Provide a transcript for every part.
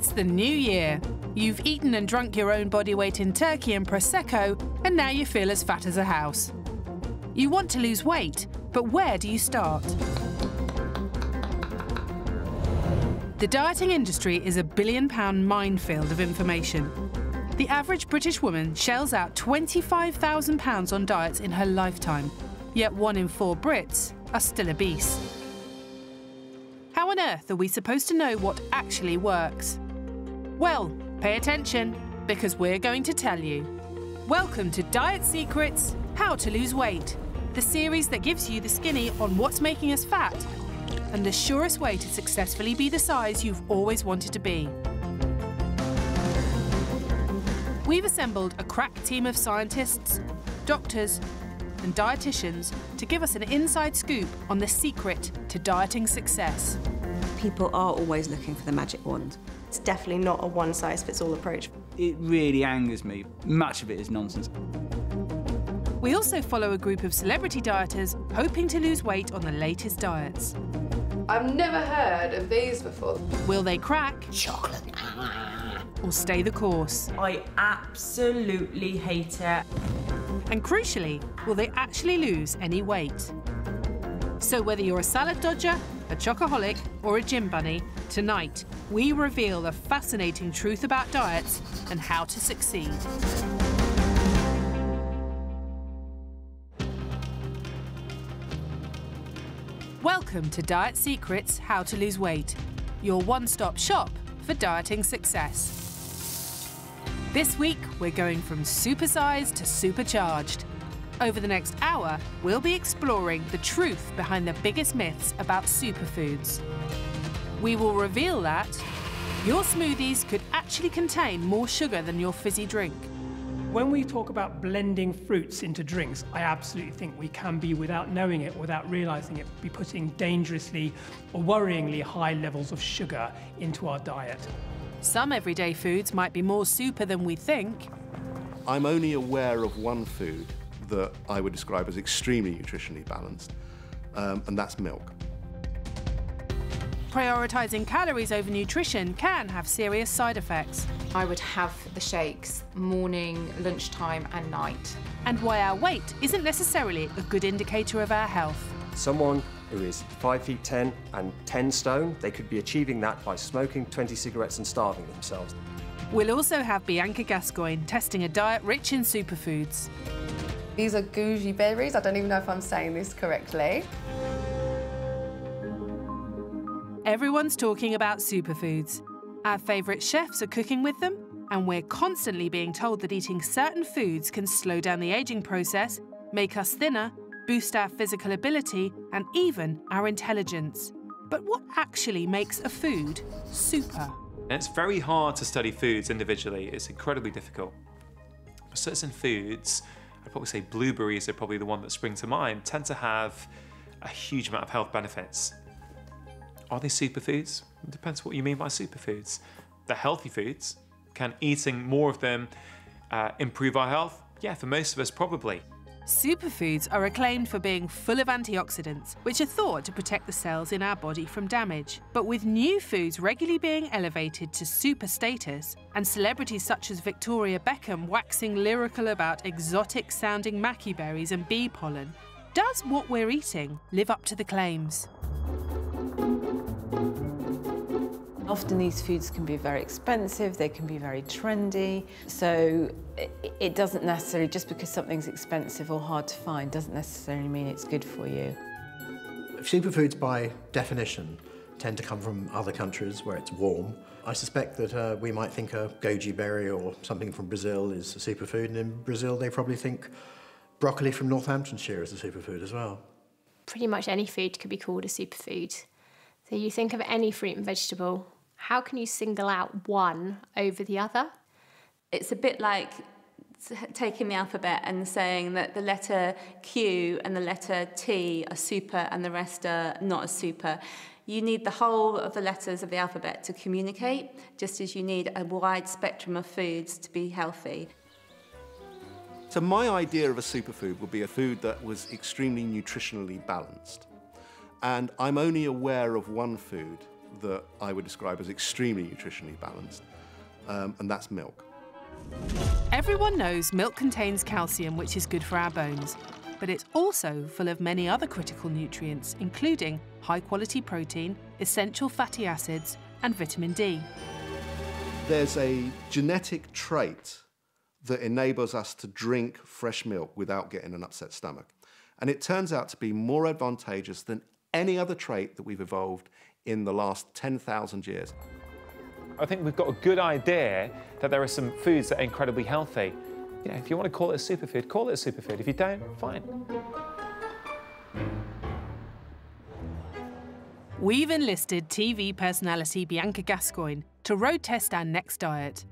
It's the new year. You've eaten and drunk your own body weight in turkey and Prosecco, and now you feel as fat as a house. You want to lose weight, but where do you start? The dieting industry is a billion-pound minefield of information. The average British woman shells out £25,000 on diets in her lifetime, yet 1 in 4 Brits are still obese. How on earth are we supposed to know what actually works? Well, pay attention, because we're going to tell you. Welcome to Diet Secrets: How to Lose Weight, the series that gives you the skinny on what's making us fat and the surest way to successfully be the size you've always wanted to be. We've assembled a crack team of scientists, doctors, and dietitians to give us an inside scoop on the secret to dieting success. People are always looking for the magic wand. It's definitely not a one-size-fits-all approach. It really angers me. Much of it is nonsense. We also follow a group of celebrity dieters hoping to lose weight on the latest diets. I've never heard of these before. Will they crack? Chocolate. Or stay the course? I absolutely hate it. And crucially, will they actually lose any weight? So whether you're a salad dodger, a chocoholic, or a gym bunny, tonight we reveal the fascinating truth about diets and how to succeed. Welcome to Diet Secrets: How to Lose Weight, your one-stop shop for dieting success. This week, we're going from supersized to supercharged. Over the next hour, we'll be exploring the truth behind the biggest myths about superfoods. We will reveal that your smoothies could actually contain more sugar than your fizzy drink. When we talk about blending fruits into drinks, I absolutely think we can be, without knowing it, without realizing it, be putting dangerously or worryingly high levels of sugar into our diet. Some everyday foods might be more super than we think. I'm only aware of one food that I would describe as extremely nutritionally balanced, and that's milk. Prioritizing calories over nutrition can have serious side effects. I would have the shakes morning, lunchtime, and night. And why our weight isn't necessarily a good indicator of our health. Someone who is 5'10" and 10 stone, they could be achieving that by smoking 20 cigarettes and starving themselves. We'll also have Bianca Gascoigne testing a diet rich in superfoods. These are goji berries. I don't even know if I'm saying this correctly. Everyone's talking about superfoods. Our favourite chefs are cooking with them, and we're constantly being told that eating certain foods can slow down the ageing process, make us thinner, boost our physical ability and even our intelligence. But what actually makes a food super? It's very hard to study foods individually. It's incredibly difficult. Certain foods, I'd probably say blueberries are probably the one that springs to mind, tend to have a huge amount of health benefits. Are they superfoods? It depends what you mean by superfoods. They're healthy foods. Can eating more of them improve our health? Yeah, for most of us, probably. Superfoods are acclaimed for being full of antioxidants, which are thought to protect the cells in our body from damage. But with new foods regularly being elevated to super status, and celebrities such as Victoria Beckham waxing lyrical about exotic-sounding mackie berries and bee pollen, does what we're eating live up to the claims? Often these foods can be very expensive, they can be very trendy, so it doesn't necessarily, just because something's expensive or hard to find, doesn't necessarily mean it's good for you. Superfoods, by definition, tend to come from other countries where it's warm. I suspect that we might think a goji berry or something from Brazil is a superfood, and in Brazil they probably think broccoli from Northamptonshire is a superfood as well. Pretty much any food could be called a superfood. So you think of any fruit and vegetable, how can you single out one over the other? It's a bit like taking the alphabet and saying that the letter Q and the letter T are super and the rest are not as super. You need the whole of the letters of the alphabet to communicate, just as you need a wide spectrum of foods to be healthy. So my idea of a superfood would be a food that was extremely nutritionally balanced. And I'm only aware of one food that I would describe as extremely nutritionally balanced, and that's milk. Everyone knows milk contains calcium, which is good for our bones, but it's also full of many other critical nutrients, including high-quality protein, essential fatty acids, and vitamin D. There's a genetic trait that enables us to drink fresh milk without getting an upset stomach. And it turns out to be more advantageous than any other trait that we've evolved in the last 10,000 years. I think we've got a good idea that there are some foods that are incredibly healthy. You know, if you want to call it a superfood, call it a superfood. If you don't, fine. We've enlisted TV personality Bianca Gascoigne to road test our next diet.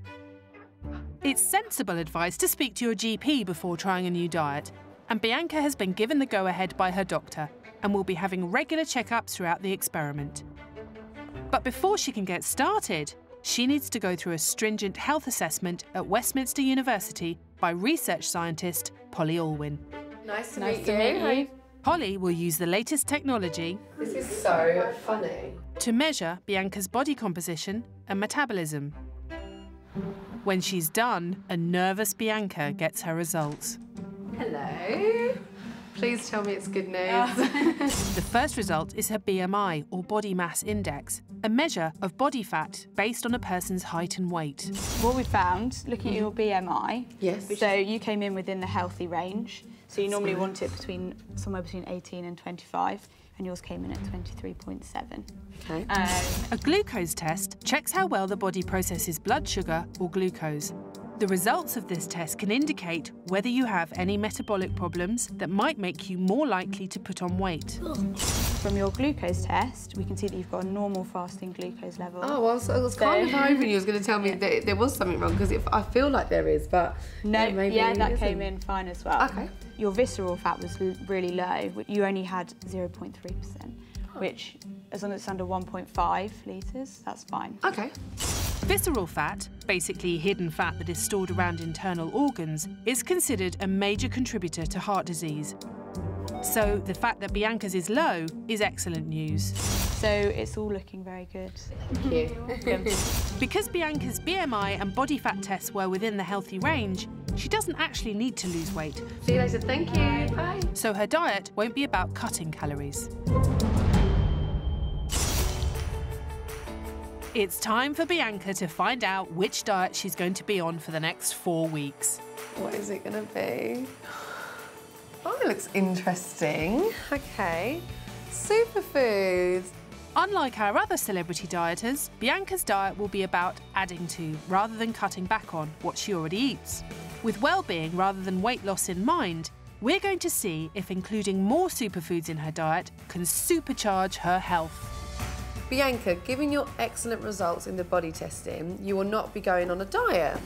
It's sensible advice to speak to your GP before trying a new diet, and Bianca has been given the go-ahead by her doctor and will be having regular checkups throughout the experiment. But before she can get started, she needs to go through a stringent health assessment at Westminster University by research scientist Polly Alwyn. Nice to meet you. Polly will use the latest technology... This is so funny. ...to measure Bianca's body composition and metabolism. When she's done, a nervous Bianca gets her results. Hello. Please tell me it's good news. The first result is her BMI, or body mass index, a measure of body fat based on a person's height and weight. What we found, looking at your BMI, yes. So you came in within the healthy range. So you normally want it between somewhere between 18 and 25, and yours came in at 23.7. Okay. A glucose test checks how well the body processes blood sugar or glucose. The results of this test can indicate whether you have any metabolic problems that might make you more likely to put on weight. From your glucose test, we can see that you've got a normal fasting glucose level. Oh, well, so I was kind of hoping you was going to tell me that there was something wrong, because I feel like there is, but... No, yeah, maybe that came in fine as well. OK. Your visceral fat was really low. You only had 0.3%, which, as long as it's under 1.5 litres, that's fine. OK. Visceral fat, basically hidden fat that is stored around internal organs, is considered a major contributor to heart disease. So the fact that Bianca's is low is excellent news. So it's all looking very good. Thank you. Because Bianca's BMI and body fat tests were within the healthy range, she doesn't actually need to lose weight. See you later, thank you. Bye. So her diet won't be about cutting calories. It's time for Bianca to find out which diet she's going to be on for the next 4 weeks. What is it going to be? Oh, it looks interesting. OK. Superfoods. Unlike our other celebrity dieters, Bianca's diet will be about adding to, rather than cutting back on, what she already eats. With well-being rather than weight loss in mind, we're going to see if including more superfoods in her diet can supercharge her health. Bianca, given your excellent results in the body testing, you will not be going on a diet.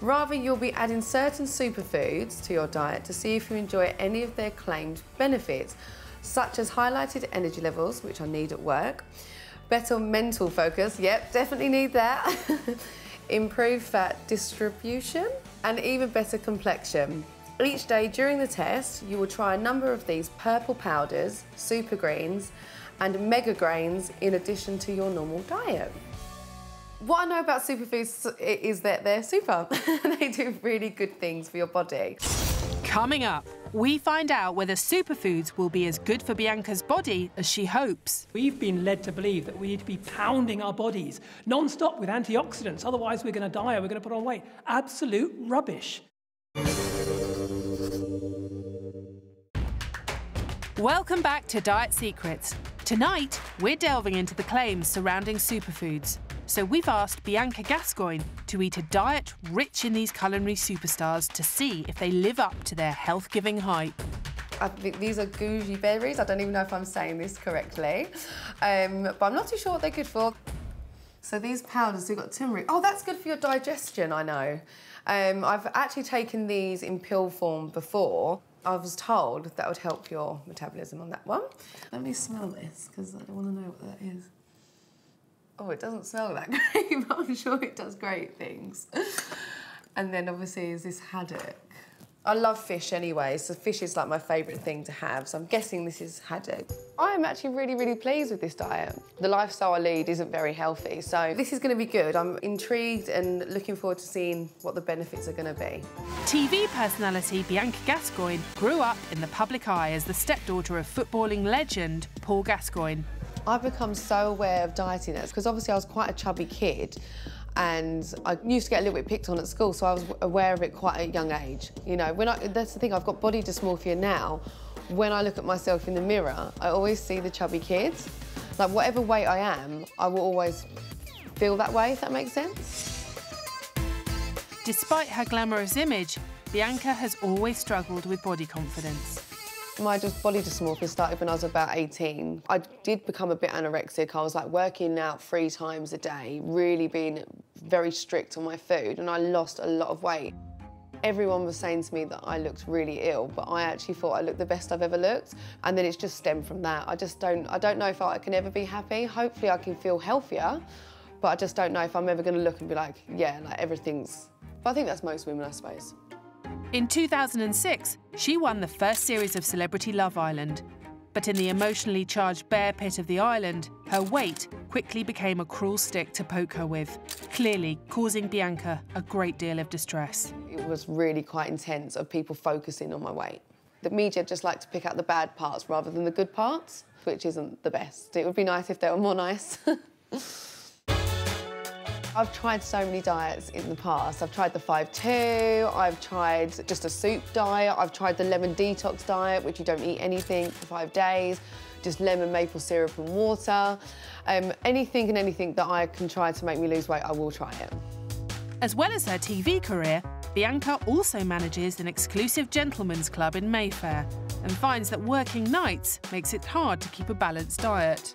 Rather, you'll be adding certain superfoods to your diet to see if you enjoy any of their claimed benefits, such as highlighted energy levels, which I need at work, better mental focus, yep, definitely need that, improved fat distribution, and even better complexion. Each day during the test, you will try a number of these purple powders, super greens, and mega grains in addition to your normal diet. What I know about superfoods is that they're super. They do really good things for your body. Coming up, we find out whether superfoods will be as good for Bianca's body as she hopes. We've been led to believe that we need to be pounding our bodies non-stop with antioxidants, otherwise we're going to die or we're going to put on weight. Absolute rubbish. Welcome back to Diet Secrets. Tonight, we're delving into the claims surrounding superfoods, so we've asked Bianca Gascoigne to eat a diet rich in these culinary superstars to see if they live up to their health-giving hype. I think these are goji berries. I don't even know if I'm saying this correctly, but I'm not too sure what they're good for. So these powders, we've got turmeric. Oh, that's good for your digestion, I know. I've actually taken these in pill form before. I was told that would help your metabolism on that one. Let me smell this, because I don't want to know what that is. Oh, it doesn't smell that great, but I'm sure it does great things. And then, obviously, is this haddock. I love fish anyway, so fish is like my favourite thing to have, so I'm guessing this is haddock. I'm actually really, really pleased with this diet. The lifestyle I lead isn't very healthy, so this is going to be good. I'm intrigued and looking forward to seeing what the benefits are going to be. TV personality Bianca Gascoigne grew up in the public eye as the stepdaughter of footballing legend Paul Gascoigne. I've become so aware of dieting because obviously I was quite a chubby kid, and I used to get a little bit picked on at school, so I was aware of it quite at a young age. You know, that's the thing, I've got body dysmorphia now. When I look at myself in the mirror, I always see the chubby kids. Like, whatever weight I am, I will always feel that way, if that makes sense. Despite her glamorous image, Bianca has always struggled with body confidence. My body dysmorphia started when I was about 18. I did become a bit anorexic. I was like working out 3 times a day, really being very strict on my food, and I lost a lot of weight. Everyone was saying to me that I looked really ill, but I actually thought I looked the best I've ever looked, and then it's just stemmed from that. I don't know if I can ever be happy. Hopefully I can feel healthier, but I just don't know if I'm ever gonna look and be like, yeah, like everything's... But I think that's most women, I suppose. In 2006, she won the first series of Celebrity Love Island. But in the emotionally charged bear pit of the island, her weight quickly became a cruel stick to poke her with, clearly causing Bianca a great deal of distress. It was really quite intense of people focusing on my weight. The media just like to pick out the bad parts rather than the good parts, which isn't the best. It would be nice if they were more nice. I've tried so many diets in the past. I've tried the 5-2, I've tried just a soup diet, I've tried the lemon detox diet, which you don't eat anything for 5 days, just lemon, maple syrup and water. Anything and anything that I can try to make me lose weight, I will try it. As well as her TV career, Bianca also manages an exclusive gentlemen's club in Mayfair and finds that working nights makes it hard to keep a balanced diet.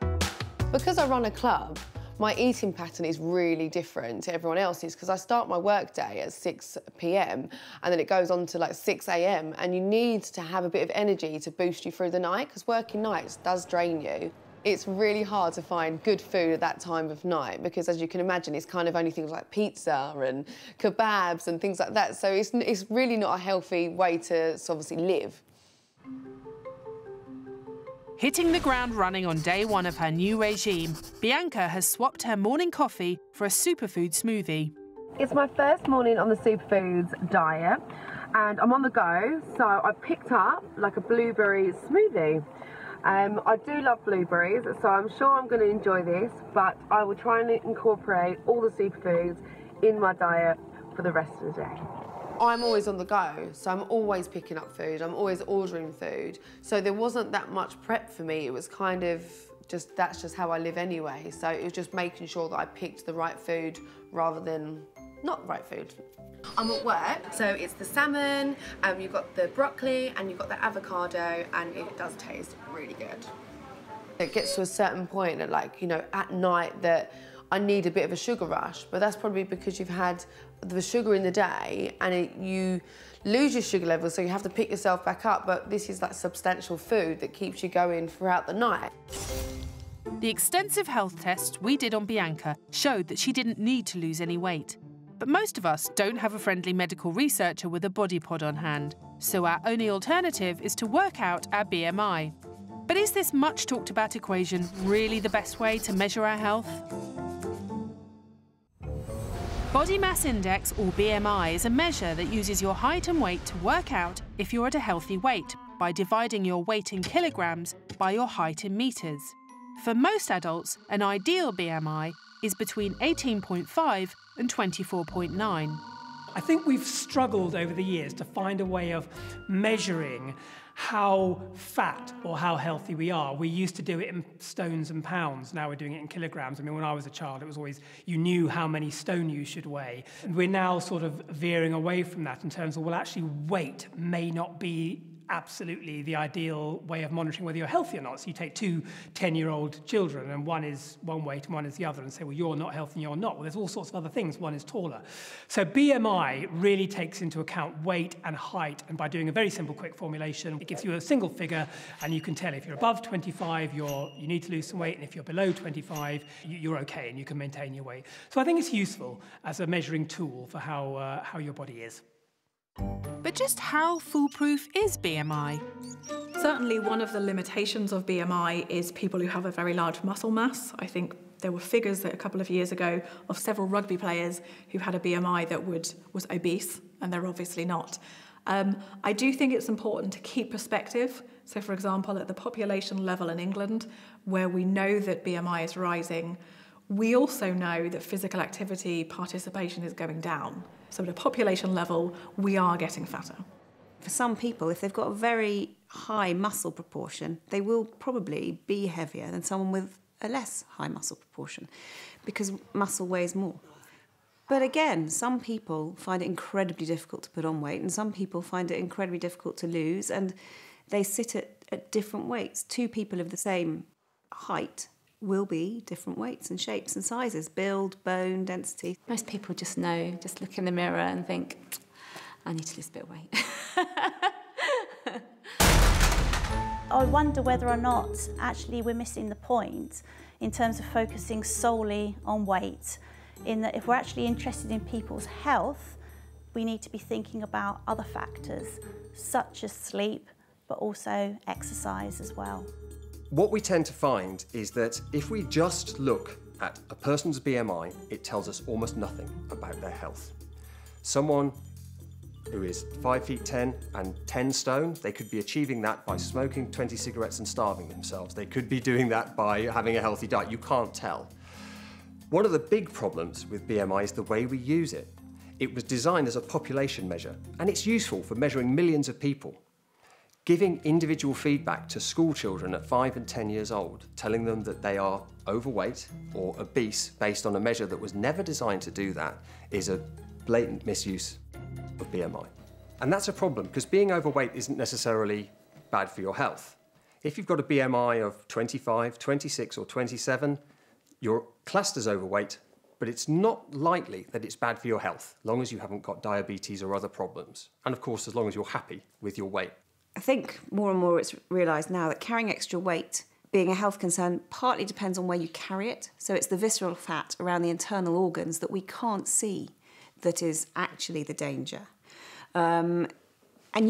Because I run a club, my eating pattern is really different to everyone else's because I start my work day at 6 p.m. and then it goes on to like 6 a.m. and you need to have a bit of energy to boost you through the night because working nights does drain you. It's really hard to find good food at that time of night because, as you can imagine, it's kind of only things like pizza and kebabs and things like that. So it's really not a healthy way to obviously live. Hitting the ground running on day 1 of her new regime, Bianca has swapped her morning coffee for a superfood smoothie. It's my first morning on the superfoods diet and I'm on the go, so I picked up like a blueberry smoothie. I do love blueberries, so I'm sure I'm going to enjoy this, but I will try and incorporate all the superfoods in my diet for the rest of the day. I'm always on the go, so I'm always picking up food, I'm always ordering food, so there wasn't that much prep for me. It was kind of just, that's just how I live anyway, so it was just making sure that I picked the right food rather than not right food. I'm at work, so it's the salmon, you've got the broccoli and you've got the avocado, and it does taste really good. It gets to a certain point at, like, you know, at night that I need a bit of a sugar rush, but that's probably because you've had the sugar in the day and you lose your sugar level, so you have to pick yourself back up, but this is like substantial food that keeps you going throughout the night. The extensive health tests we did on Bianca showed that she didn't need to lose any weight. But most of us don't have a friendly medical researcher with a body pod on hand, so our only alternative is to work out our BMI. But is this much talked about equation really the best way to measure our health? Body mass index, or BMI, is a measure that uses your height and weight to work out if you're at a healthy weight by dividing your weight in kilograms by your height in metres. For most adults, an ideal BMI is between 18.5 and 24.9. I think we've struggled over the years to find a way of measuring how fat or how healthy we are. We used to do it in stones and pounds, now we're doing it in kilograms. I mean, when I was a child, it was always, you knew how many stone you should weigh. And we're now sort of veering away from that in terms of, well, actually, weight may not be absolutely the ideal way of monitoring whether you're healthy or not. So you take two 10-year-old children, and one is one weight and one is the other, and say, well, you're not healthy and you're not. Well, there's all sorts of other things. One is taller. So BMI really takes into account weight and height, and by doing a very simple, quick formulation, it gives you a single figure, and you can tell if you're above 25, you need to lose some weight, and if you're below 25, you're okay and you can maintain your weight. So I think it's useful as a measuring tool for how your body is. But just how foolproof is BMI? Certainly one of the limitations of BMI is people who have a very large muscle mass. I think there were figures that a couple of years ago of several rugby players who had a BMI that was obese, and they're obviously not. I do think it's important to keep perspective. So, for example, at the population level in England, where we know that BMI is rising, we also know that physical activity participation is going down. So at a population level, we are getting fatter. For some people, if they've got a very high muscle proportion, they will probably be heavier than someone with a less high muscle proportion, because muscle weighs more. But again, some people find it incredibly difficult to put on weight, and some people find it incredibly difficult to lose, and they sit at different weights. Two people of the same height will be different weights and shapes and sizes, build, bone, density. Most people just know, just look in the mirror and think, I need to lose a bit of weight. I wonder whether or not actually we're missing the point in terms of focusing solely on weight, in that if we're actually interested in people's health, we need to be thinking about other factors, such as sleep, but also exercise as well. What we tend to find is that if we just look at a person's BMI, it tells us almost nothing about their health. Someone who is 5'10" and 10 stone, they could be achieving that by smoking 20 cigarettes and starving themselves. They could be doing that by having a healthy diet. You can't tell. One of the big problems with BMI is the way we use it. It was designed as a population measure, and it's useful for measuring millions of people. Giving individual feedback to school children at 5 and 10 years old, telling them that they are overweight or obese based on a measure that was never designed to do that, is a blatant misuse of BMI. And that's a problem, because being overweight isn't necessarily bad for your health. If you've got a BMI of 25, 26 or 27, you're classed as overweight, but it's not likely that it's bad for your health, as long as you haven't got diabetes or other problems. And of course, as long as you're happy with your weight. I think more and more it's realised now that carrying extra weight, being a health concern, partly depends on where you carry it. So it's the visceral fat around the internal organs that we can't see that is actually the danger. And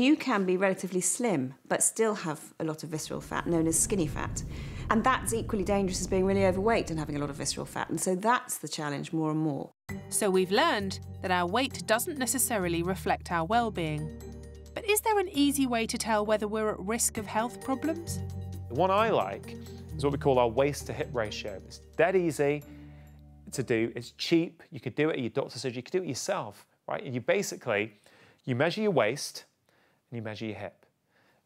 you can be relatively slim, but still have a lot of visceral fat, known as skinny fat. And that's equally dangerous as being really overweight and having a lot of visceral fat. And so that's the challenge more and more. So we've learned that our weight doesn't necessarily reflect our well-being. But is there an easy way to tell whether we're at risk of health problems? The one I like is what we call our waist to hip ratio. It's dead easy to do, it's cheap, you could do it at your doctor's surgery, you could do it yourself, right? And you basically, you measure your waist and you measure your hip.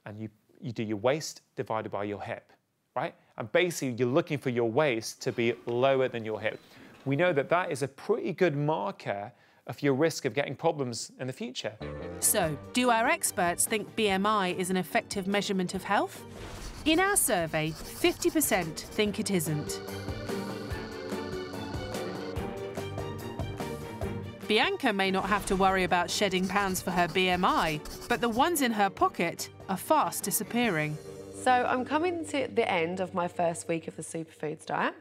And you do your waist divided by your hip, right? And basically you're looking for your waist to be lower than your hip. We know that that is a pretty good marker of your risk of getting problems in the future. So, do our experts think BMI is an effective measurement of health? In our survey, 50% think it isn't. Bianca may not have to worry about shedding pounds for her BMI, but the ones in her pocket are fast disappearing. So, I'm coming to the end of my first week of the superfoods diet.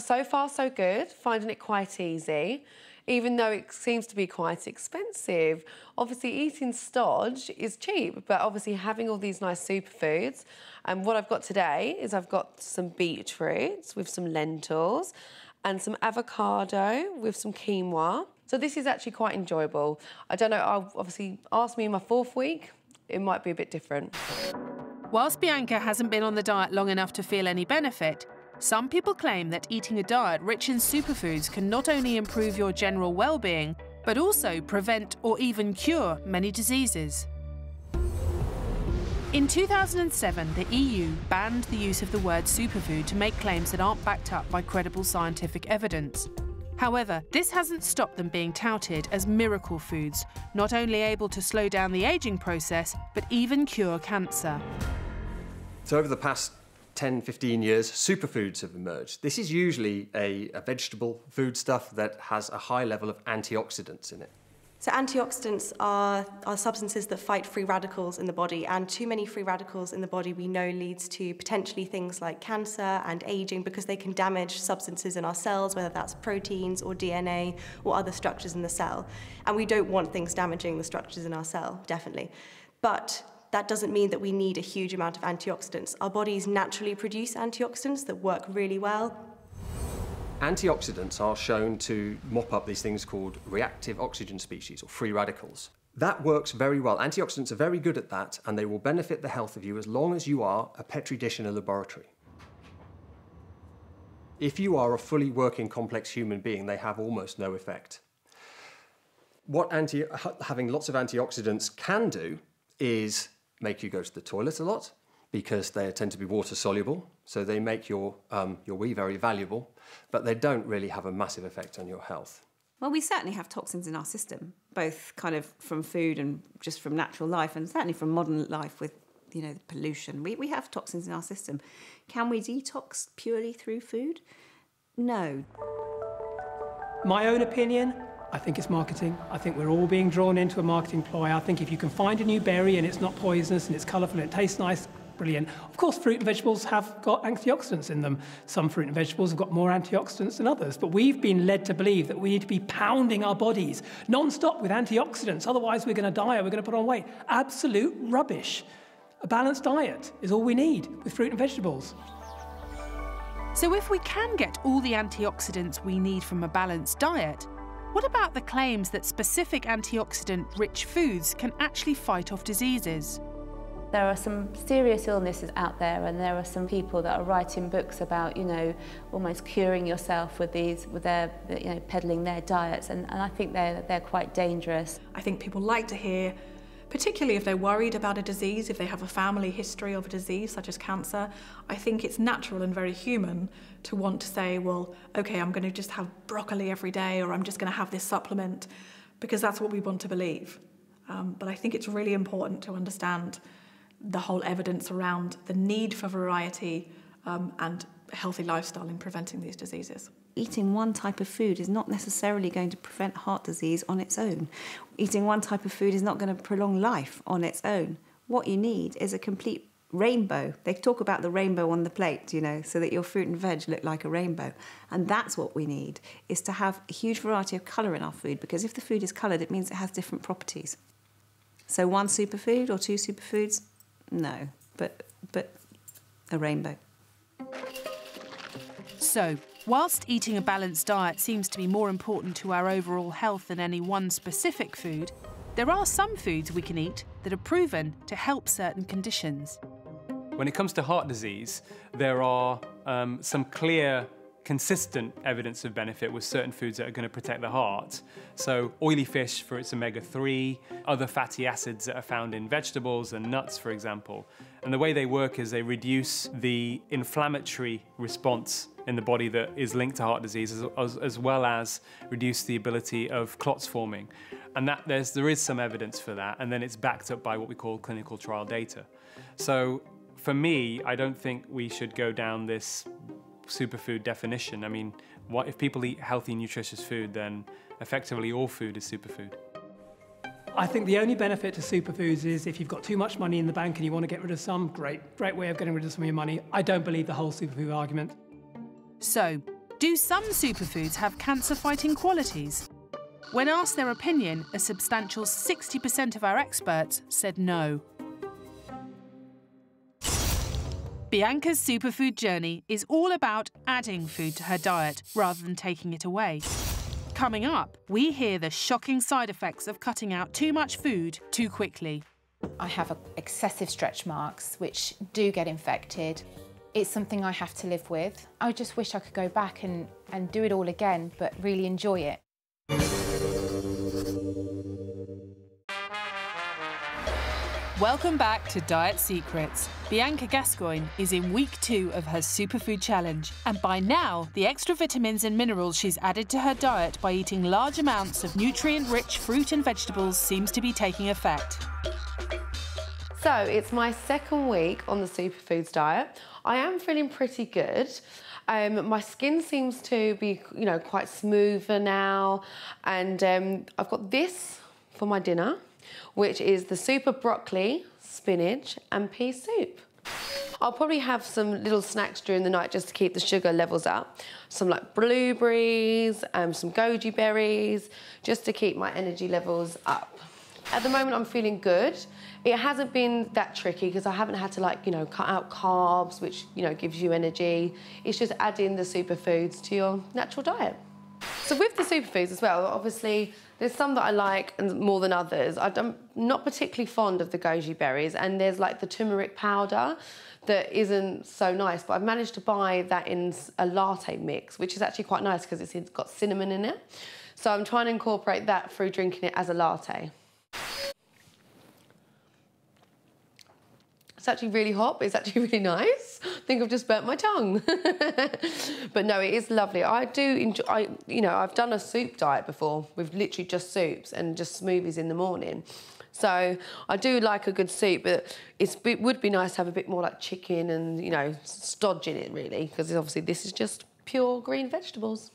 So far, so good, finding it quite easy, even though it seems to be quite expensive. Obviously, eating stodge is cheap, but obviously having all these nice superfoods. And what I've got today is I've got some beetroots with some lentils and some avocado with some quinoa. So this is actually quite enjoyable. I don't know, I'll obviously ask me in my fourth week, it might be a bit different. Whilst Bianca hasn't been on the diet long enough to feel any benefit, some people claim that eating a diet rich in superfoods can not only improve your general well-being, but also prevent or even cure many diseases. In 2007, the EU banned the use of the word superfood to make claims that aren't backed up by credible scientific evidence. However, this hasn't stopped them being touted as miracle foods, not only able to slow down the aging process, but even cure cancer. So over the past 10, 15 years, superfoods have emerged. This is usually a vegetable foodstuff that has a high level of antioxidants in it. So antioxidants are substances that fight free radicals in the body, and too many free radicals in the body we know leads to potentially things like cancer and aging, because they can damage substances in our cells, whether that's proteins or DNA or other structures in the cell. And we don't want things damaging the structures in our cell, definitely. But that doesn't mean that we need a huge amount of antioxidants. Our bodies naturally produce antioxidants that work really well. Antioxidants are shown to mop up these things called reactive oxygen species, or free radicals. That works very well. Antioxidants are very good at that, and they will benefit the health of you as long as you are a petri dish in a laboratory. If you are a fully working, complex human being, they have almost no effect. What having lots of antioxidants can do is make you go to the toilet a lot, because they tend to be water-soluble, so they make your wee very valuable, but they don't really have a massive effect on your health. Well, we certainly have toxins in our system, both kind of from food and just from natural life, and certainly from modern life with, you know, pollution. We have toxins in our system. Can we detox purely through food? No. My own opinion, I think it's marketing. I think we're all being drawn into a marketing ploy. I think if you can find a new berry and it's not poisonous and it's colourful and it tastes nice, brilliant. Of course, fruit and vegetables have got antioxidants in them. Some fruit and vegetables have got more antioxidants than others, but we've been led to believe that we need to be pounding our bodies non-stop with antioxidants, otherwise we're going to die or we're going to put on weight. Absolute rubbish. A balanced diet is all we need with fruit and vegetables. So if we can get all the antioxidants we need from a balanced diet, what about the claims that specific antioxidant-rich foods can actually fight off diseases? There are some serious illnesses out there, and there are some people that are writing books about, you know, almost curing yourself with these, with their, you know, peddling their diets, and I think they're quite dangerous. I think people like to hear, particularly if they're worried about a disease, if they have a family history of a disease such as cancer, I think it's natural and very human to want to say, well, okay, I'm going to just have broccoli every day, or I'm just going to have this supplement, because that's what we want to believe. But I think it's really important to understand the whole evidence around the need for variety and a healthy lifestyle in preventing these diseases. Eating one type of food is not necessarily going to prevent heart disease on its own. Eating one type of food is not going to prolong life on its own. What you need is a complete rainbow. They talk about the rainbow on the plate, you know, so that your fruit and veg look like a rainbow. And that's what we need, is to have a huge variety of colour in our food, because if the food is coloured, it means it has different properties. So one superfood or two superfoods, no, but a rainbow. So, whilst eating a balanced diet seems to be more important to our overall health than any one specific food, there are some foods we can eat that are proven to help certain conditions. When it comes to heart disease, there are some clear, consistent evidence of benefit with certain foods that are going to protect the heart. So oily fish for its omega-3, other fatty acids that are found in vegetables and nuts, for example. And the way they work is they reduce the inflammatory response in the body that is linked to heart disease, as well as reduce the ability of clots forming. And that there is some evidence for that, and then it's backed up by what we call clinical trial data. So for me, I don't think we should go down this superfood definition. I mean, what if people eat healthy, nutritious food, then effectively all food is superfood. I think the only benefit to superfoods is if you've got too much money in the bank and you want to get rid of some, great way of getting rid of some of your money. I don't believe the whole superfood argument. So, do some superfoods have cancer-fighting qualities? When asked their opinion, a substantial 60% of our experts said no. Bianca's superfood journey is all about adding food to her diet rather than taking it away. Coming up, we hear the shocking side effects of cutting out too much food too quickly. I have excessive stretch marks, which do get infected. It's something I have to live with. I just wish I could go back and do it all again, but really enjoy it. Welcome back to Diet Secrets. Bianca Gascoigne is in week 2 of her superfood challenge, and by now, the extra vitamins and minerals she's added to her diet by eating large amounts of nutrient-rich fruit and vegetables seems to be taking effect. So, it's my second week on the superfoods diet. I am feeling pretty good. My skin seems to be, you know, quite smoother now, and I've got this for my dinner, which is the soup of broccoli, spinach and pea soup. I'll probably have some little snacks during the night just to keep the sugar levels up. Some like blueberries, some goji berries, just to keep my energy levels up. At the moment I'm feeling good. It hasn't been that tricky because I haven't had to like, you know, cut out carbs, which, you know, gives you energy. It's just adding the superfoods to your natural diet. So with the superfoods as well, obviously there's some that I like and more than others. I'm not particularly fond of the goji berries, and there's like the turmeric powder that isn't so nice, but I've managed to buy that in a latte mix, which is actually quite nice because it's got cinnamon in it. So I'm trying to incorporate that through drinking it as a latte. It's actually really hot, but it's actually really nice. I think I've just burnt my tongue. But no, it is lovely. I do enjoy, you know, I've done a soup diet before with literally just soups and just smoothies in the morning. So I do like a good soup, but it would be nice to have a bit more like chicken and, you know, stodge in it really, because obviously this is just pure green vegetables.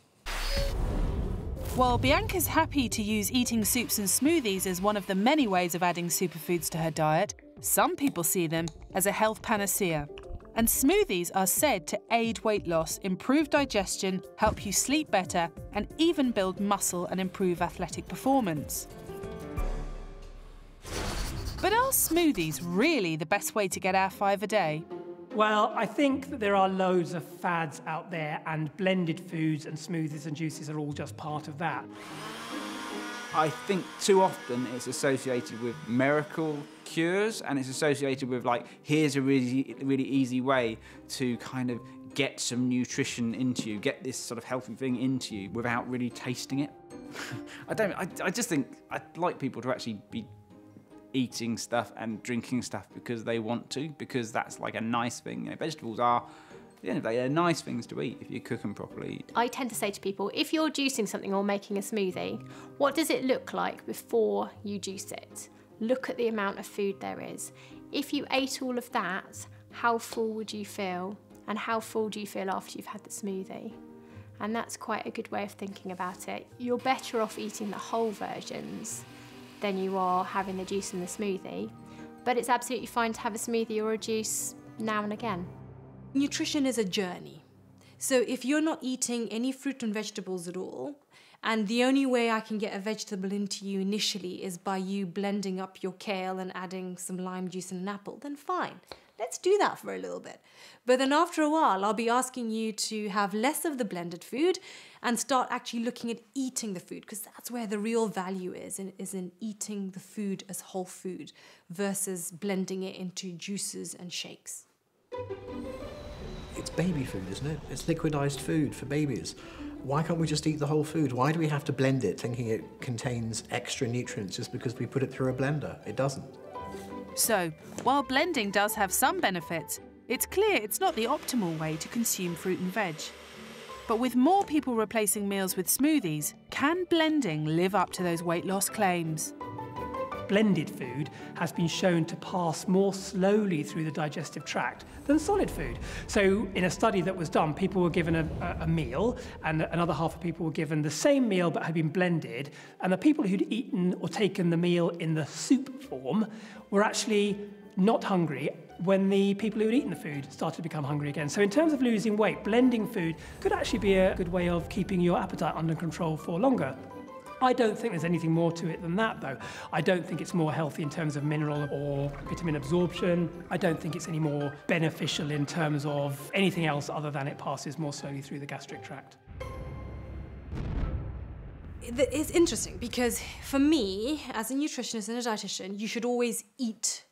While Bianca's happy to use eating soups and smoothies as one of the many ways of adding superfoods to her diet, some people see them as a health panacea. And smoothies are said to aid weight loss, improve digestion, help you sleep better, and even build muscle and improve athletic performance. But are smoothies really the best way to get our 5 a day? Well, I think that there are loads of fads out there, and blended foods and smoothies and juices are all just part of that. I think too often it's associated with miracle cures, and it's associated with like, here's a really, really easy way to kind of get some nutrition into you, get this sort of healthy thing into you without really tasting it. I just think I'd like people to actually be eating stuff and drinking stuff because they want to, because that's like a nice thing. You know, vegetables are, at the end of the day, they're nice things to eat if you cook them properly. I tend to say to people, if you're juicing something or making a smoothie, what does it look like before you juice it? Look at the amount of food there is. If you ate all of that, how full would you feel? And how full do you feel after you've had the smoothie? And that's quite a good way of thinking about it. You're better off eating the whole versions than you are having the juice and the smoothie. But it's absolutely fine to have a smoothie or a juice now and again. Nutrition is a journey. So if you're not eating any fruit and vegetables at all, and the only way I can get a vegetable into you initially is by you blending up your kale and adding some lime juice and an apple, then fine. Let's do that for a little bit. But then after a while, I'll be asking you to have less of the blended food and start actually looking at eating the food, because that's where the real value is in eating the food as whole food versus blending it into juices and shakes. It's baby food, isn't it? It's liquidized food for babies. Why can't we just eat the whole food? Why do we have to blend it thinking it contains extra nutrients just because we put it through a blender? It doesn't. So, while blending does have some benefits, it's clear it's not the optimal way to consume fruit and veg. But with more people replacing meals with smoothies, can blending live up to those weight loss claims? Blended food has been shown to pass more slowly through the digestive tract than solid food. So in a study that was done, people were given a meal, and another half of people were given the same meal but had been blended, and the people who'd eaten or taken the meal in the soup form were actually not hungry when the people who'd eaten the food started to become hungry again. So in terms of losing weight, blending food could actually be a good way of keeping your appetite under control for longer. I don't think there's anything more to it than that, though. I don't think it's more healthy in terms of mineral or vitamin absorption. I don't think it's any more beneficial in terms of anything else other than it passes more slowly through the gastric tract. It's interesting because for me, as a nutritionist and a dietitian, you should always eat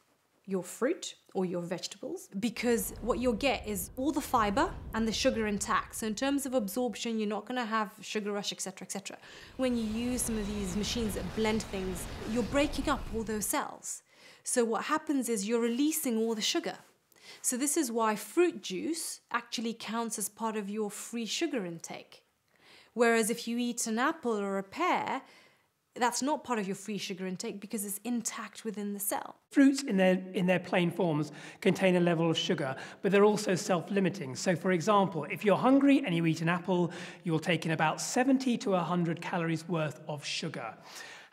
your fruit or your vegetables, because what you'll get is all the fiber and the sugar intact. So in terms of absorption, you're not gonna have sugar rush, et cetera, et cetera. When you use some of these machines that blend things, you're breaking up all those cells. So what happens is you're releasing all the sugar. So this is why fruit juice actually counts as part of your free sugar intake. Whereas if you eat an apple or a pear, that's not part of your free sugar intake because it's intact within the cell. Fruits in their plain forms contain a level of sugar, but they're also self-limiting. So for example, if you're hungry and you eat an apple, you'll take in about 70 to 100 calories worth of sugar.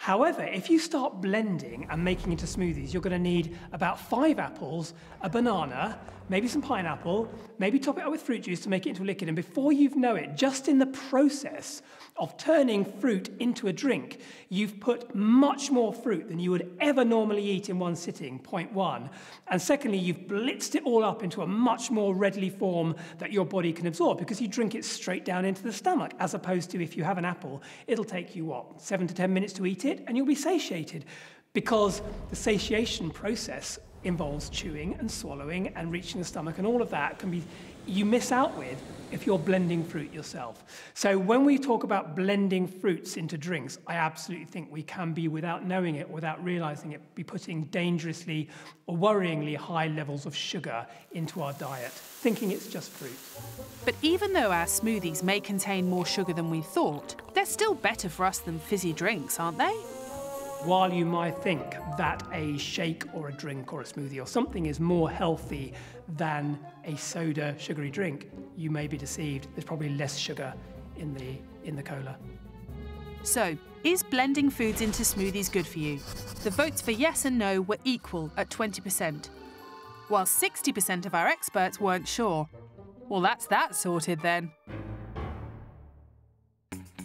However, if you start blending and making into smoothies, you're going to need about 5 apples, a banana, maybe some pineapple, maybe top it up with fruit juice to make it into a liquid. And before you know it, just in the process of turning fruit into a drink, you've put much more fruit than you would ever normally eat in one sitting, point one. And secondly, you've blitzed it all up into a much more readily form that your body can absorb because you drink it straight down into the stomach, as opposed to if you have an apple, it'll take you, what, 7 to 10 minutes to eat it, and you'll be satiated because the satiation process involves chewing and swallowing and reaching the stomach, and all of that can be you miss out with if you're blending fruit yourself. So when we talk about blending fruits into drinks, I absolutely think we can be, without knowing it, without realizing it, be putting dangerously or worryingly high levels of sugar into our diet, thinking it's just fruit. But even though our smoothies may contain more sugar than we thought, they're still better for us than fizzy drinks, aren't they? While you might think that a shake or a drink or a smoothie or something is more healthy than a soda, sugary drink, you may be deceived. There's probably less sugar in the cola. So, is blending foods into smoothies good for you? The votes for yes and no were equal at 20%, while 60% of our experts weren't sure. Well, that's that sorted then.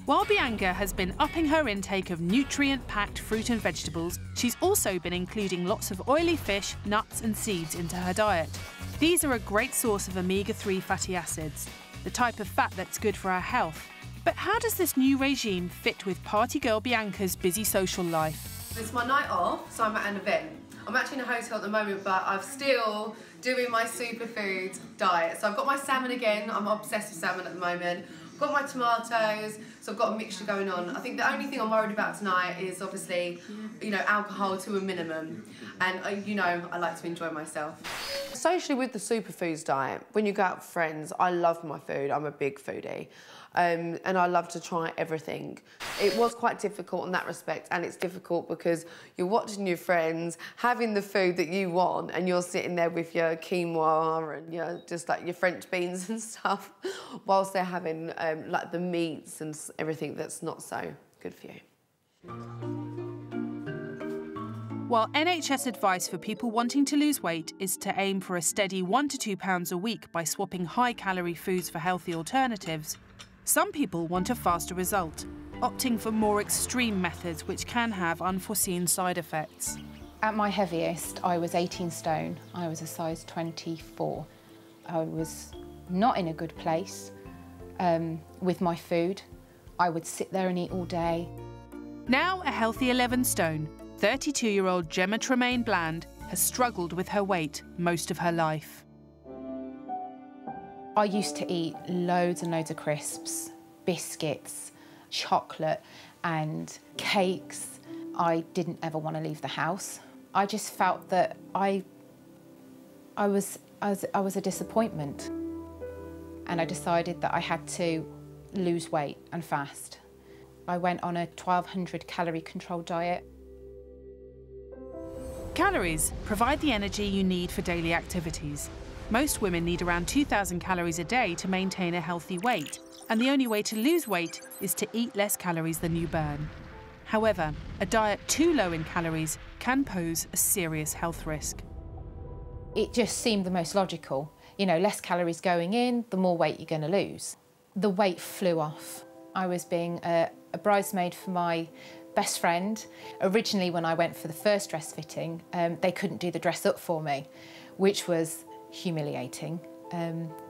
While Bianca has been upping her intake of nutrient-packed fruit and vegetables, she's also been including lots of oily fish, nuts and seeds into her diet. These are a great source of omega-3 fatty acids, the type of fat that's good for our health. But how does this new regime fit with party girl Bianca's busy social life? It's my night off, so I'm at an event. I'm actually in a hotel at the moment, but I'm still doing my superfood diet. So I've got my salmon again. I'm obsessed with salmon at the moment. Got my tomatoes, so I've got a mixture going on. I think the only thing I'm worried about tonight is obviously, you know, alcohol to a minimum. And, you know, I like to enjoy myself. Socially with the superfoods diet, when you go out with friends, I love my food, I'm a big foodie. And I love to try everything. It was quite difficult in that respect, and it's difficult because you're watching your friends having the food that you want and you're sitting there with your quinoa and, you know, just like your French beans and stuff whilst they're having like the meats and everything that's not so good for you. While NHS advice for people wanting to lose weight is to aim for a steady 1 to 2 pounds a week by swapping high-calorie foods for healthy alternatives, some people want a faster result, opting for more extreme methods which can have unforeseen side effects. At my heaviest, I was 18 stone. I was a size 24. I was not in a good place with my food. I would sit there and eat all day. Now a healthy 11 stone. 32-year-old Gemma Tremaine Bland has struggled with her weight most of her life. I used to eat loads and loads of crisps, biscuits, chocolate and cakes. I didn't ever want to leave the house. I just felt that I was a disappointment. And I decided that I had to lose weight and fast. I went on a 1,200-calorie controlled diet. Calories provide the energy you need for daily activities. Most women need around 2,000 calories a day to maintain a healthy weight, and the only way to lose weight is to eat less calories than you burn. However, a diet too low in calories can pose a serious health risk. It just seemed the most logical. You know, less calories going in, the more weight you're going to lose. The weight flew off. I was being a bridesmaid for my best friend. Originally, when I went for the first dress fitting, they couldn't do the dress up for me, which was humiliating.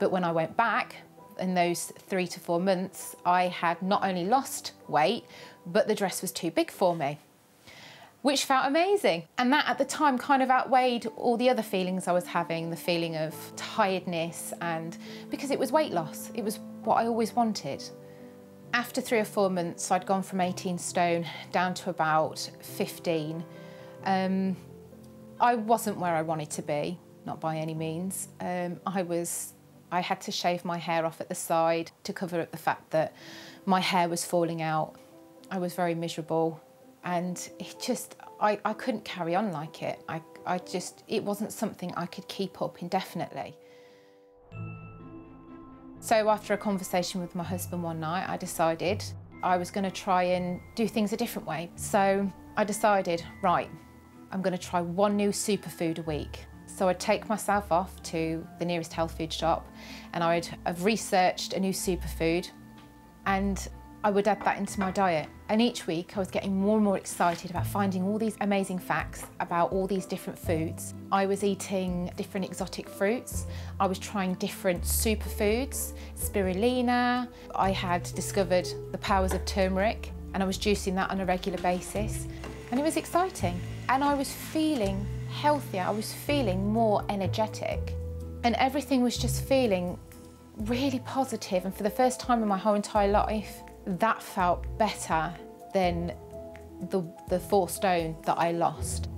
But when I went back, in those 3 to 4 months, I had not only lost weight, but the dress was too big for me, which felt amazing. And that, at the time, kind of outweighed all the other feelings I was having, the feeling of tiredness, and because it was weight loss. It was what I always wanted. After 3 or 4 months, I'd gone from 18 stone down to about 15. I wasn't where I wanted to be, not by any means. I had to shave my hair off at the side to cover up the fact that my hair was falling out. I was very miserable, and it just, I couldn't carry on like it. It wasn't something I could keep up indefinitely. So after a conversation with my husband one night, I decided I was going to try and do things a different way. So I decided, right, I'm going to try one new superfood a week. So I'd take myself off to the nearest health food shop and I've researched a new superfood and I would add that into my diet. And each week I was getting more and more excited about finding all these amazing facts about all these different foods. I was eating different exotic fruits. I was trying different superfoods, spirulina. I had discovered the powers of turmeric and I was juicing that on a regular basis. And it was exciting. And I was feeling healthier. I was feeling more energetic. And everything was just feeling really positive. And for the first time in my whole entire life, that felt better than the 4 stone that I lost.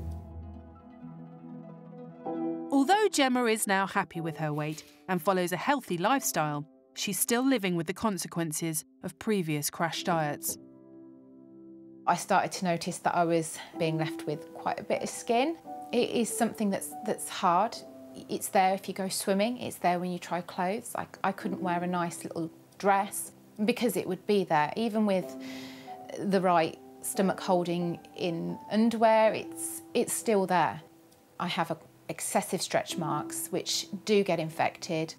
Although Gemma is now happy with her weight and follows a healthy lifestyle, she's still living with the consequences of previous crash diets. I started to notice that I was being left with quite a bit of skin. It is something that's hard. It's there if you go swimming. It's there when you try clothes. I couldn't wear a nice little dress because it would be there. Even with the right stomach holding in underwear, it's still there. I have excessive stretch marks, which do get infected.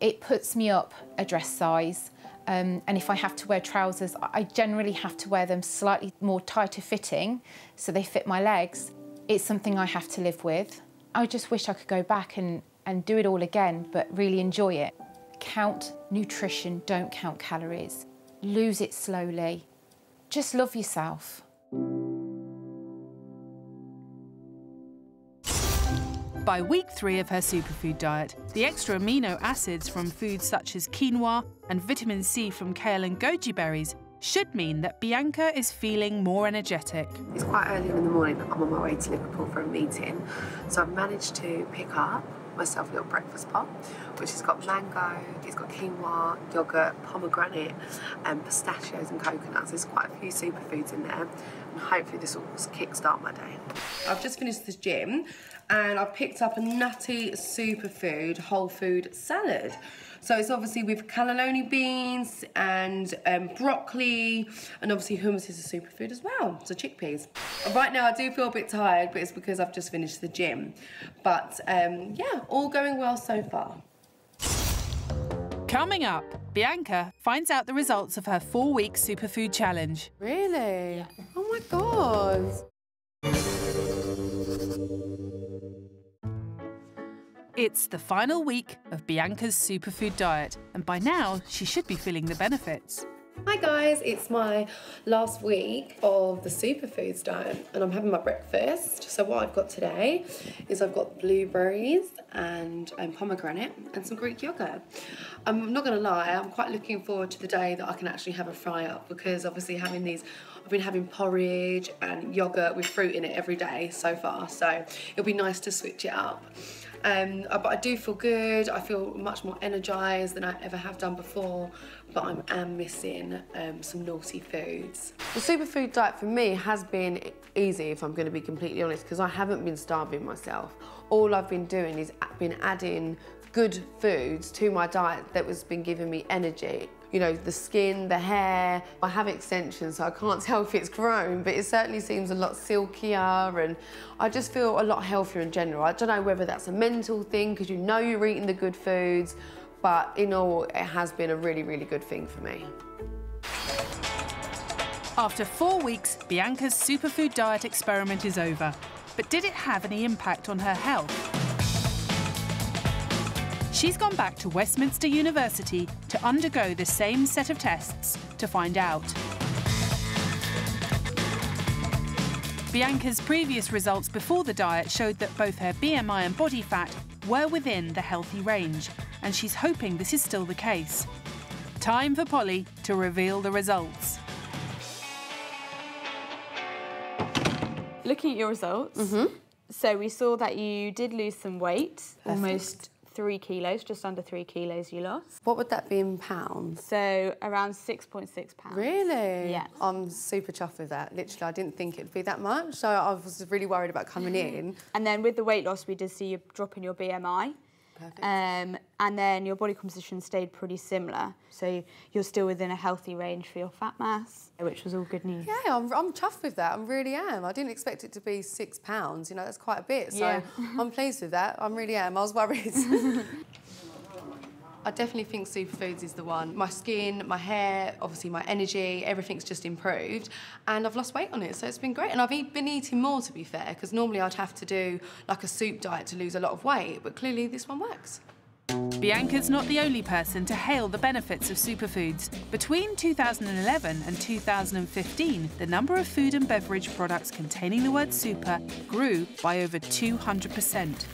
It puts me up a dress size. And if I have to wear trousers, I generally have to wear them slightly more tighter fitting so they fit my legs. It's something I have to live with. I just wish I could go back and do it all again, but really enjoy it. Count nutrition, don't count calories. Lose it slowly. Just love yourself. By week 3 of her superfood diet, the extra amino acids from foods such as quinoa and vitamin C from kale and goji berries should mean that Bianca is feeling more energetic. It's quite early in the morning that I'm on my way to Liverpool for a meeting, so I've managed to pick up myself a little breakfast pot, which has got mango, it's got quinoa, yoghurt, pomegranate, and pistachios and coconuts. There's quite a few superfoods in there, and hopefully this will kickstart my day. I've just finished the gym, and I've picked up a nutty superfood whole food salad. So it's obviously with cannelloni beans and broccoli, and obviously hummus is a superfood as well, so chickpeas. Right now I do feel a bit tired, but it's because I've just finished the gym. But yeah, all going well so far. Coming up, Bianca finds out the results of her 4-week superfood challenge. Really? Yeah. Oh my God. It's the final week of Bianca's superfood diet, and by now, she should be feeling the benefits. Hi guys, it's my last week of the superfoods diet, and I'm having my breakfast. So what I've got today is I've got blueberries and pomegranate and some Greek yogurt. I'm not gonna lie, I'm quite looking forward to the day that I can actually have a fry up, because obviously having these, I've been having porridge and yogurt with fruit in it every day so far, so it'll be nice to switch it up. But I do feel good. I feel much more energised than I ever have done before, but I am missing some naughty foods. The superfood diet for me has been easy, if I'm going to be completely honest, because I haven't been starving myself. All I've been doing is been adding good foods to my diet that has been giving me energy. You know, the skin, the hair. I have extensions, so I can't tell if it's grown, but it certainly seems a lot silkier, and I just feel a lot healthier in general. I don't know whether that's a mental thing, because you know you're eating the good foods, but in all, it has been a really, really good thing for me. After 4 weeks, Bianca's superfood diet experiment is over. But did it have any impact on her health? She's gone back to Westminster University to undergo the same set of tests to find out. Bianca's previous results before the diet showed that both her BMI and body fat were within the healthy range, and she's hoping this is still the case. Time for Polly to reveal the results. Looking at your results, so we saw that you did lose some weight, almost 3 kilos, just under 3 kilos you lost. What would that be in pounds? So around 6.6 pounds. Really? Yeah. I'm super chuffed with that. Literally, I didn't think it'd be that much, so I was really worried about coming in. And then with the weight loss, we did see you drop in your BMI. Perfect. and then your body composition stayed pretty similar. So you're still within a healthy range for your fat mass, which was all good news. Yeah, I'm chuffed with that, I really am. I didn't expect it to be 6 pounds, you know, that's quite a bit. So yeah. I'm pleased with that, I really am, I was worried. I definitely think superfoods is the one. My skin, my hair, obviously my energy, everything's just improved. And I've lost weight on it, so it's been great. And I've been eating more, to be fair, because normally I'd have to do like a soup diet to lose a lot of weight, but clearly this one works. Bianca's not the only person to hail the benefits of superfoods. Between 2011 and 2015, the number of food and beverage products containing the word super grew by over 200%.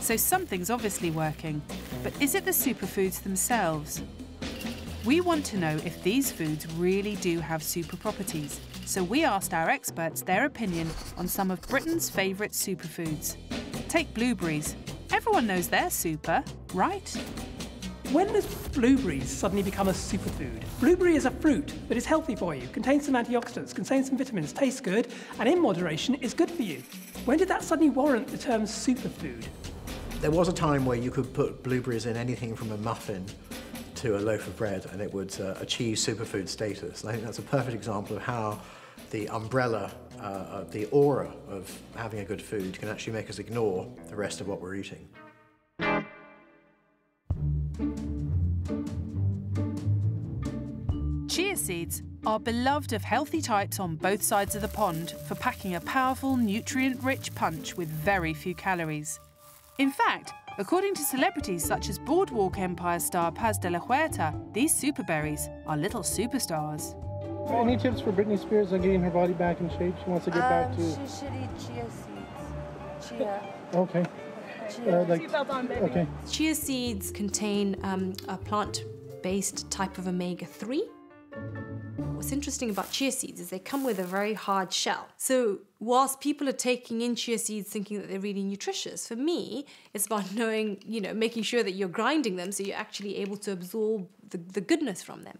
So something's obviously working. But is it the superfoods themselves? We want to know if these foods really do have super properties. So we asked our experts their opinion on some of Britain's favourite superfoods. Take blueberries. Everyone knows they're super, right? When does blueberries suddenly become a superfood? Blueberry is a fruit, but it's healthy for you, contains some antioxidants, contains some vitamins, tastes good, and in moderation is good for you. When did that suddenly warrant the term superfood? There was a time where you could put blueberries in anything from a muffin to a loaf of bread and it would achieve superfood status. And I think that's a perfect example of how the umbrella, the aura of having a good food can actually make us ignore the rest of what we're eating. Chia seeds are beloved of healthy types on both sides of the pond for packing a powerful, nutrient-rich punch with very few calories. In fact, according to celebrities such as Boardwalk Empire star Paz de la Huerta, these superberries are little superstars. Any tips for Britney Spears on getting her body back in shape? She wants to get back to... She should eat chia seeds. Chia. OK. Chia. Seatbelt on, baby. Okay. Chia seeds contain a plant-based type of omega-3. What's interesting about chia seeds is they come with a very hard shell. So whilst people are taking in chia seeds thinking that they're really nutritious, for me, it's about knowing, you know, making sure that you're grinding them so you're actually able to absorb the goodness from them.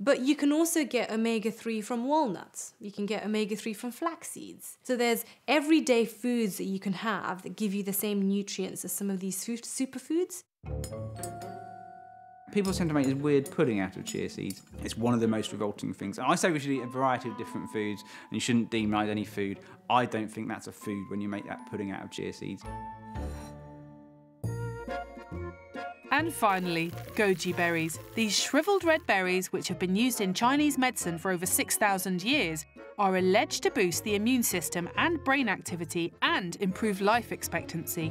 But you can also get omega-3 from walnuts. You can get omega-3 from flax seeds. So there's everyday foods that you can have that give you the same nutrients as some of these superfoods. People tend to make this weird pudding out of chia seeds. It's one of the most revolting things. And I say we should eat a variety of different foods and you shouldn't demonize any food. I don't think that's a food when you make that pudding out of chia seeds. And finally, goji berries. These shriveled red berries, which have been used in Chinese medicine for over 6,000 years, are alleged to boost the immune system and brain activity and improve life expectancy.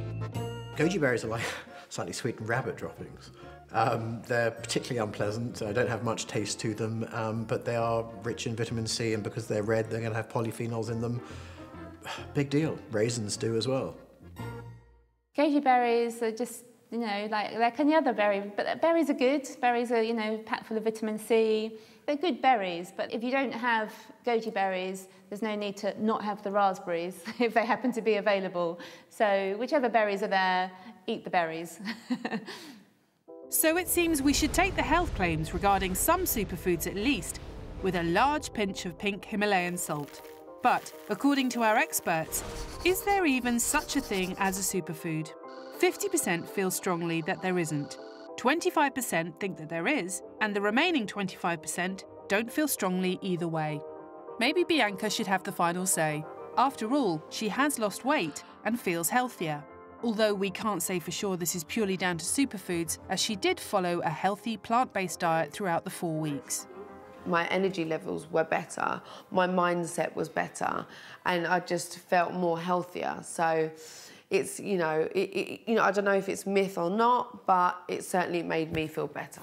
Goji berries are like slightly sweetened rabbit droppings. They're particularly unpleasant, I don't have much taste to them, but they are rich in vitamin C, and because they're red, they're going to have polyphenols in them. Big deal. Raisins do as well. Goji berries are just, you know, like any other berry, but berries are good. Berries are, you know, packed full of vitamin C. They're good berries, but if you don't have goji berries, there's no need to not have the raspberries if they happen to be available. So whichever berries are there, eat the berries. So it seems we should take the health claims regarding some superfoods at least with a large pinch of pink Himalayan salt. But according to our experts, is there even such a thing as a superfood? 50% feel strongly that there isn't, 25% think that there is, and the remaining 25% don't feel strongly either way. Maybe Bianca should have the final say. After all, she has lost weight and feels healthier. Although we can't say for sure this is purely down to superfoods, as she did follow a healthy plant-based diet throughout the 4 weeks. My energy levels were better, my mindset was better, and I just felt more healthier. So it's, you know, I don't know if it's myth or not, but it certainly made me feel better.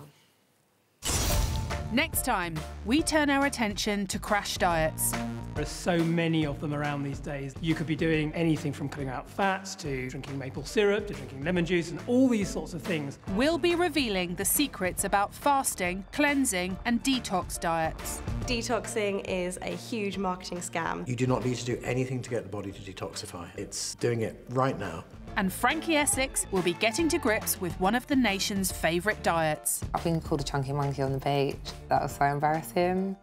Next time, we turn our attention to crash diets. There are so many of them around these days. You could be doing anything from cutting out fats to drinking maple syrup to drinking lemon juice and all these sorts of things. We'll be revealing the secrets about fasting, cleansing and detox diets. Detoxing is a huge marketing scam. You do not need to do anything to get the body to detoxify. It's doing it right now. And Frankie Essex will be getting to grips with one of the nation's favourite diets. I've been called a chunky monkey on the beach. That was so embarrassing.